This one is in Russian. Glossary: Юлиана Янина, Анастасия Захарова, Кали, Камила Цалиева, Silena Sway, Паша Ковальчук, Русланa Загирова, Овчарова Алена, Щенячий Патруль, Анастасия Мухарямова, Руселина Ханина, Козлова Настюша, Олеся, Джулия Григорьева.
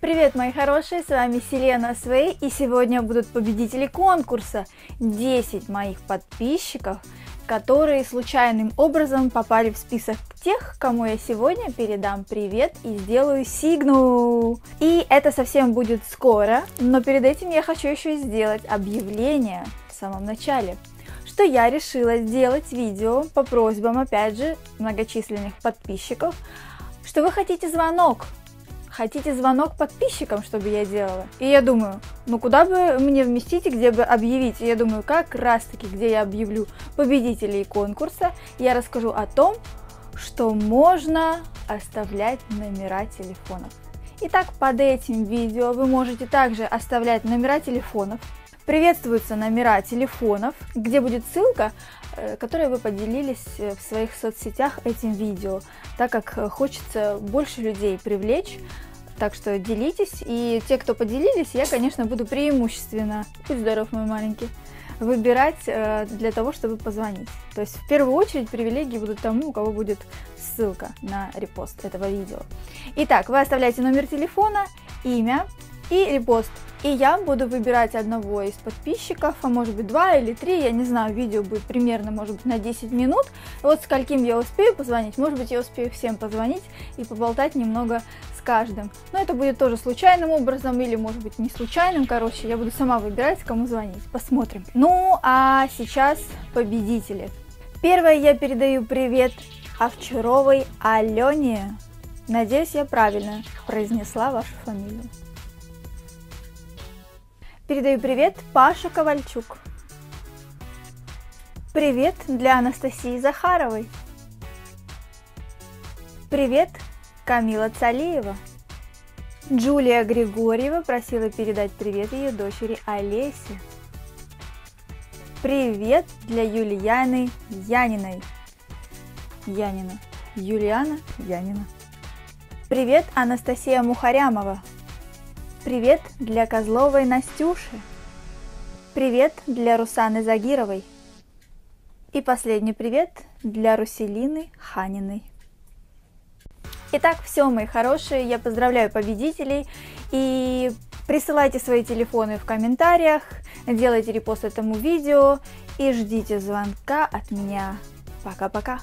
Привет, мои хорошие, с вами Silena Sway, и сегодня будут победители конкурса 10 моих подписчиков, которые случайным образом попали в список тех, кому я сегодня передам привет и сделаю сигну. И это совсем будет скоро, но перед этим я хочу еще сделать объявление в самом начале, что я решила сделать видео по просьбам, опять же, многочисленных подписчиков, что вы хотите звонок. Хотите звонок подписчикам, чтобы я делала? И я думаю, ну куда бы мне вместить и где бы объявить? И я думаю, как раз таки, где я объявлю победителей конкурса, я расскажу о том, что можно оставлять номера телефонов. Итак, под этим видео вы можете также оставлять номера телефонов. Приветствуются номера телефонов, где будет ссылка, которой вы поделились в своих соцсетях этим видео, так как хочется больше людей привлечь, так что делитесь. И те, кто поделились, я, конечно, буду преимущественно, будь здоров, мой маленький, выбирать для того, чтобы позвонить. То есть в первую очередь привилегии будут тому, у кого будет ссылка на репост этого видео. Итак, вы оставляете номер телефона, имя и репост. И я буду выбирать одного из подписчиков, а может быть 2 или 3, я не знаю, видео будет примерно, может быть, на 10 минут. Вот скольким я успею позвонить, может быть, я успею всем позвонить и поболтать немного с каждым. Но это будет тоже случайным образом или, может быть, не случайным, короче, я буду сама выбирать, кому звонить. Посмотрим. Ну, а сейчас победители. Первое, я передаю привет Овчаровой Алене. Надеюсь, я правильно произнесла вашу фамилию. Передаю привет Паше Ковальчук. Привет для Анастасии Захаровой. Привет Камила Цалиева. Джулия Григорьева просила передать привет ее дочери Олесе. Привет для Юлианы Яниной. Юлиана Янина. Привет Анастасия Мухарямова. Привет для Козловой Настюши. Привет для Русланы Загировой. И последний привет для Руселины Ханиной. Итак, все, мои хорошие, я поздравляю победителей. И присылайте свои телефоны в комментариях, делайте репост этому видео и ждите звонка от меня. Пока-пока!